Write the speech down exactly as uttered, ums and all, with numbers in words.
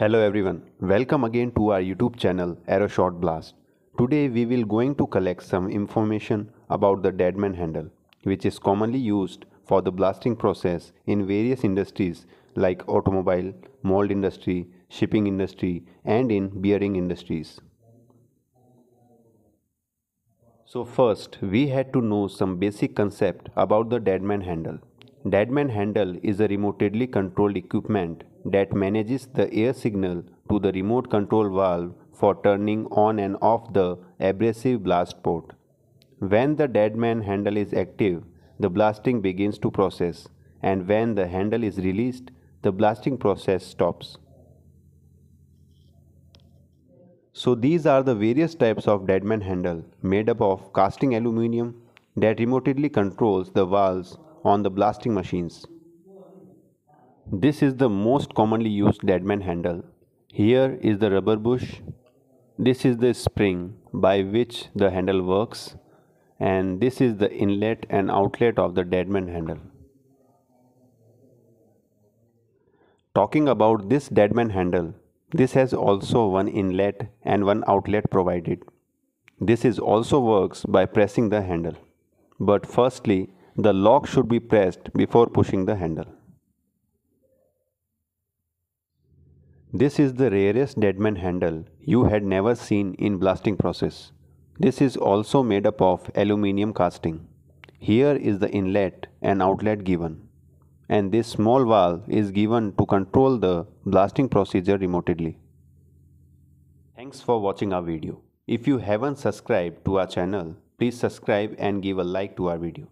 Hello everyone, welcome again to our YouTube channel Airo Shot Blast. Today we will going to collect some information about the deadman handle, which is commonly used for the blasting process in various industries like automobile, mold industry, shipping industry and in bearing industries. So first we had to know some basic concept about the deadman handle. Deadman handle is a remotely controlled equipment that manages the air signal to the remote control valve for turning on and off the abrasive blast port. When the deadman handle is active, the blasting begins to process, and when the handle is released, the blasting process stops. So these are the various types of deadman handle made up of casting aluminium that remotely controls the valves on the blasting machines. This is the most commonly used deadman handle. Here is the rubber bush. This is the spring by which the handle works, and this is the inlet and outlet of the deadman handle. Talking about this deadman handle, this has also one inlet and one outlet provided. This is also works by pressing the handle. But firstly, the lock should be pressed before pushing the handle. This is the rarest deadman handle you had never seen in blasting process. This is also made up of aluminium casting. Here is the inlet and outlet given, and this small valve is given to control the blasting procedure remotely. Thanks for watching our video. If you haven't subscribed to our channel, please subscribe and give a like to our video.